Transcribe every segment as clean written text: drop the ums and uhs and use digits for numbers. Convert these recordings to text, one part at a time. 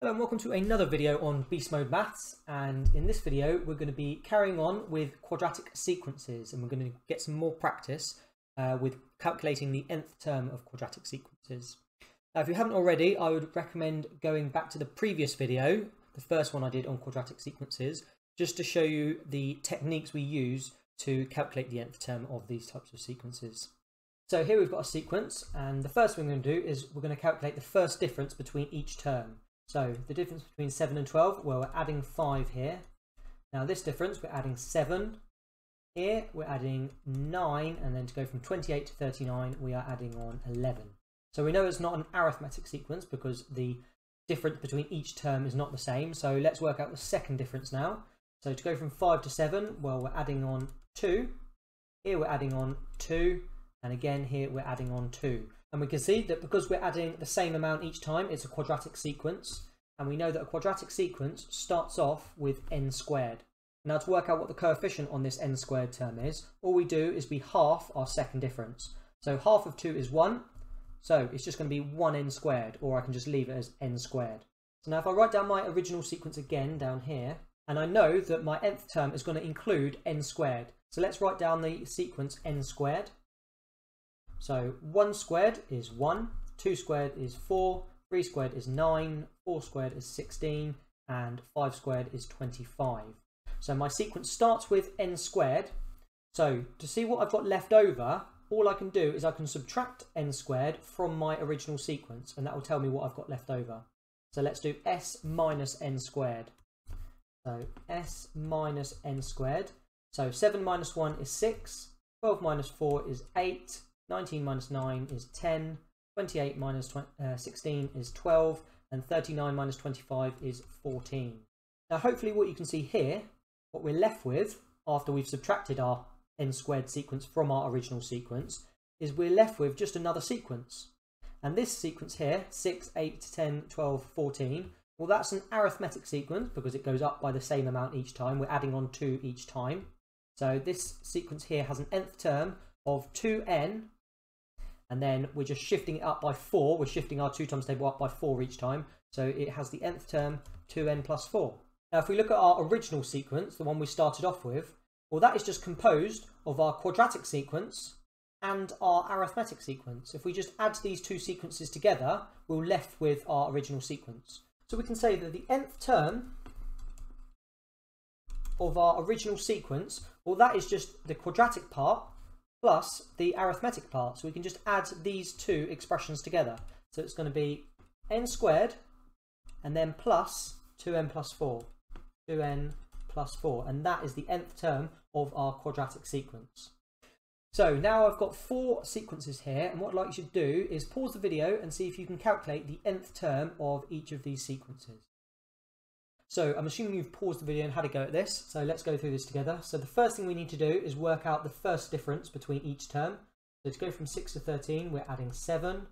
Hello and welcome to another video on Beast Mode Maths, and in this video we're going to be carrying on with quadratic sequences, and we're going to get some more practice with calculating the nth term of quadratic sequences. Now if you haven't already, I would recommend going back to the previous video, the first one I did on quadratic sequences, just to show you the techniques we use to calculate the nth term of these types of sequences. So here we've got a sequence, and the first thing we're going to do is we're going to calculate the first difference between each term. So the difference between 7 and 12, well, we're adding 5 here. Now this difference, we're adding 7. Here we're adding 9, and then to go from 28 to 39, we are adding on 11. So we know it's not an arithmetic sequence because the difference between each term is not the same. So let's work out the second difference now. So to go from 5 to 7, well, we're adding on 2. Here we're adding on 2, and again here we're adding on 2. And we can see that because we're adding the same amount each time, it's a quadratic sequence. And we know that a quadratic sequence starts off with n squared. Now to work out what the coefficient on this n squared term is, all we do is we half our second difference. So half of 2 is 1, so it's just going to be 1n squared, or I can just leave it as n squared. So now if I write down my original sequence again down here, and I know that my nth term is going to include n squared. So let's write down the sequence n squared. So 1 squared is 1, 2 squared is 4, 3 squared is 9, 4 squared is 16, and 5 squared is 25. So my sequence starts with n squared. So to see what I've got left over, all I can do is I can subtract n squared from my original sequence, and that will tell me what I've got left over. So let's do s minus n squared. So s minus n squared. So 7 minus 1 is 6, 12 minus 4 is 8, 19 minus 9 is 10, 28 minus 16 is 12, and 39 minus 25 is 14. Now hopefully what you can see here, what we're left with after we've subtracted our n squared sequence from our original sequence, is we're left with just another sequence. And this sequence here, 6, 8, 10, 12, 14, well that's an arithmetic sequence because it goes up by the same amount each time, we're adding on 2 each time. So this sequence here has an nth term of 2n, and then we're just shifting it up by 4, we're shifting our 2 times table up by 4 each time, so it has the nth term 2n plus 4. Now if we look at our original sequence, the one we started off with, well that is just composed of our quadratic sequence and our arithmetic sequence. If we just add these two sequences together, we're left with our original sequence. So we can say that the nth term of our original sequence, well that is just the quadratic part plus the arithmetic part, so we can just add these two expressions together. So it's going to be n squared and then plus 2n plus 4, 2n plus 4, and that is the nth term of our quadratic sequence. So now I've got 4 sequences here, and what I'd like you to do is pause the video and see if you can calculate the nth term of each of these sequences. So I'm assuming you've paused the video and had a go at this, so let's go through this together. So the first thing we need to do is work out the first difference between each term. So to go from 6 to 13, we're adding 7.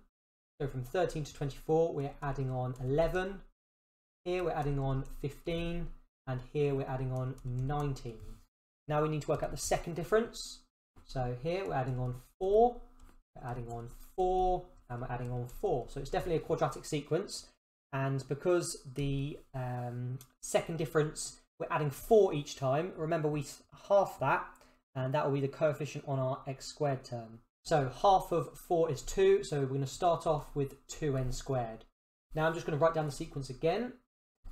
Go from 13 to 24, we're adding on 11. Here we're adding on 15, and here we're adding on 19. Now we need to work out the second difference. So here we're adding on 4, we're adding on 4, and we're adding on 4. So it's definitely a quadratic sequence. And because the second difference, we're adding 4 each time, remember we half that, and that will be the coefficient on our x squared term. So half of 4 is 2, so we're going to start off with 2n squared. Now I'm just going to write down the sequence again,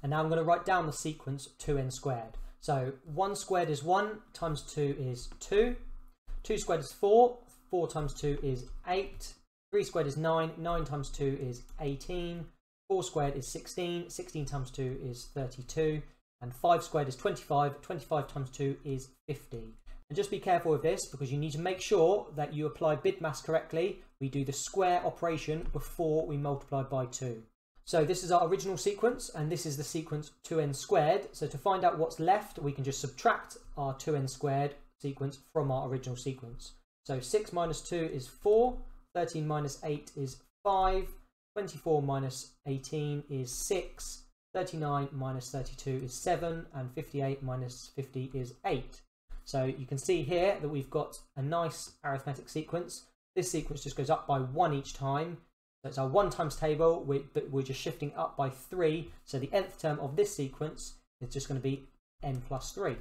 and now I'm going to write down the sequence 2n squared. So 1 squared is 1, times 2 is 2, 2 squared is 4, 4 times 2 is 8, 3 squared is 9, 9 times 2 is 18, 4 squared is 16, 16 times 2 is 32, and 5 squared is 25, 25 times 2 is 50. And just be careful with this because you need to make sure that you apply BIDMAS correctly. We do the square operation before we multiply by 2. So this is our original sequence, and this is the sequence 2n squared. So to find out what's left, we can just subtract our 2n squared sequence from our original sequence. So 6 minus 2 is 4, 13 minus 8 is 5, 24 minus 18 is 6, 39 minus 32 is 7, and 58 minus 50 is 8. So you can see here that we've got a nice arithmetic sequence. This sequence just goes up by 1 each time, So it's our 1 times table, but we're just shifting up by 3. So the nth term of this sequence is just going to be n plus 3.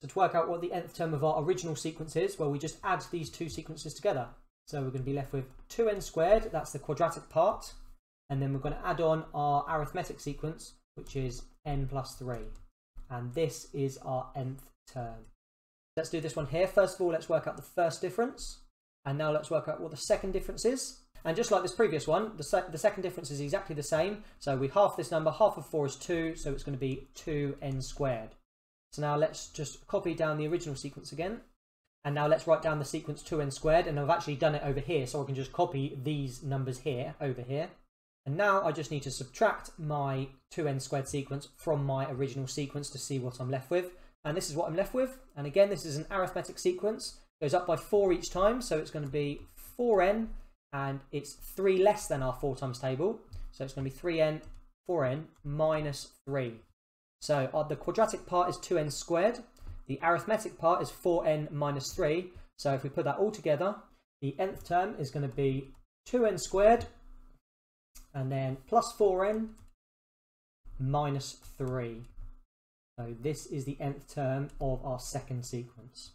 So to work out what the nth term of our original sequence is, well, we just add these two sequences together. So we're going to be left with 2n squared, that's the quadratic part. And then we're going to add on our arithmetic sequence, which is n plus 3. And this is our nth term. Let's do this one here. First of all, let's work out the first difference. And now let's work out what the second difference is. And just like this previous one, the second difference is exactly the same. So we half this number, half of 4 is 2, so it's going to be 2n squared. So now let's just copy down the original sequence again. And now let's write down the sequence 2n squared. And I've actually done it over here, so I can just copy these numbers here, over here. And now I just need to subtract my 2n squared sequence from my original sequence to see what I'm left with. And this is what I'm left with. And again, this is an arithmetic sequence. It goes up by 4 each time, so it's going to be 4n, and it's 3 less than our 4 times table. So it's going to be 3n, 4n, minus 3. So the quadratic part is 2n squared. The arithmetic part is 4n minus 3. So if we put that all together, the nth term is going to be 2n squared, and then plus 4n minus 3. So this is the nth term of our second sequence.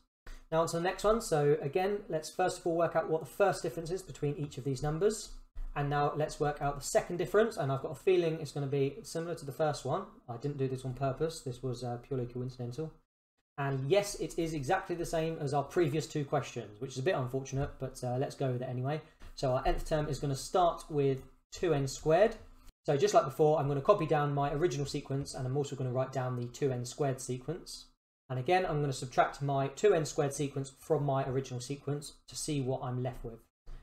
Now on to the next one. So again, let's first of all work out what the first difference is between each of these numbers. And now let's work out the second difference. And I've got a feeling it's going to be similar to the first one. I didn't do this on purpose. This was purely coincidental. And yes, it is exactly the same as our previous two questions, which is a bit unfortunate, but let's go with it anyway. So our nth term is going to start with 2n squared. So just like before, I'm going to copy down my original sequence, and I'm also going to write down the 2n squared sequence. And again, I'm going to subtract my 2n squared sequence from my original sequence to see what I'm left with.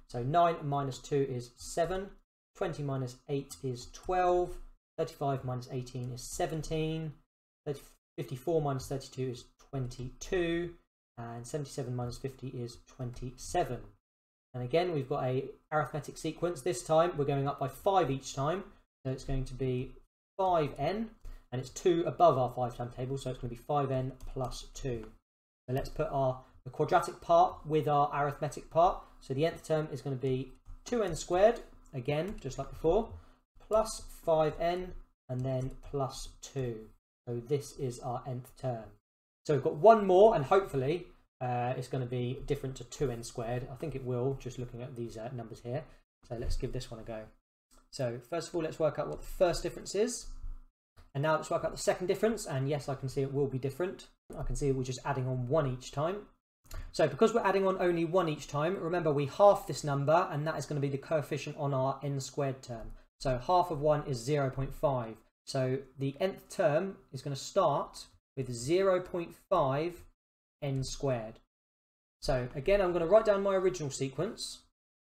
So 9 minus 2 is 7, 20 minus 8 is 12, 35 minus 18 is 17, 54 minus 32 is 22, and 77 minus 50 is 27. And again, we've got a arithmetic sequence. This time we're going up by 5 each time, so it's going to be 5n, and it's 2 above our 5 times table, so it's going to be 5n plus 2. So let's put the quadratic part with our arithmetic part. So the nth term is going to be 2n squared, again just like before, plus 5n, and then plus 2. So this is our nth term. So we've got one more, and hopefully it's going to be different to 2n squared. I think it will, just looking at these numbers here. So let's give this one a go. So first of all, let's work out what the first difference is. And now let's work out the second difference. And yes, I can see it will be different. I can see we're just adding on 1 each time. So because we're adding on only 1 each time, remember we half this number, and that is going to be the coefficient on our n squared term. So half of 1 is 0.5. So the nth term is going to start with 0.5 n squared. So again, I'm going to write down my original sequence.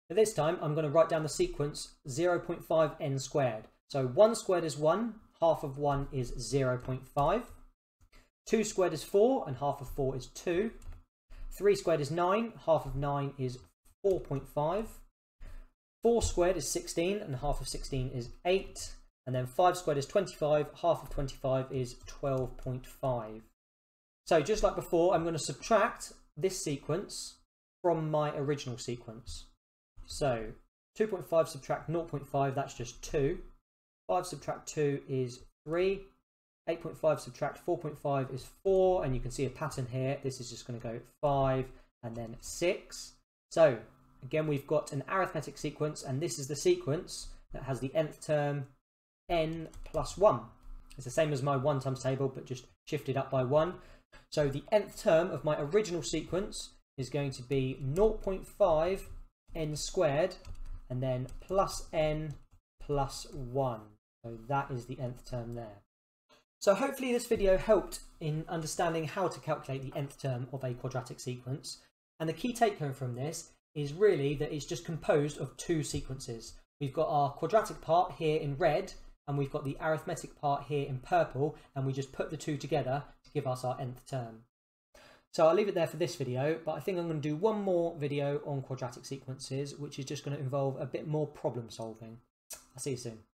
But this time I'm going to write down the sequence 0.5 n squared. So 1 squared is 1, half of 1 is 0.5. 2 squared is 4, and half of 4 is 2. 3 squared is 9, half of 9 is 4.5. 4 squared is 16, and half of 16 is 8. And then 5 squared is 25, half of 25 is 12.5. So just like before, I'm going to subtract this sequence from my original sequence. So 2.5 subtract 0.5, that's just 2. 5 subtract 2 is 3. 8.5 subtract 4.5 is 4. And you can see a pattern here. This is just going to go 5 and then 6. So again, we've got an arithmetic sequence, and this is the sequence that has the nth term n plus 1. It's the same as my 1 times table, but just shifted up by 1. So the nth term of my original sequence is going to be 0.5 n squared, and then plus n plus 1. So that is the nth term there. So hopefully this video helped in understanding how to calculate the nth term of a quadratic sequence. And the key take home from this is really that it's just composed of two sequences. We've got our quadratic part here in red, and we've got the arithmetic part here in purple, and we just put the two together to give us our nth term. So I'll leave it there for this video, but I think I'm going to do one more video on quadratic sequences, which is just going to involve a bit more problem solving. I'll see you soon.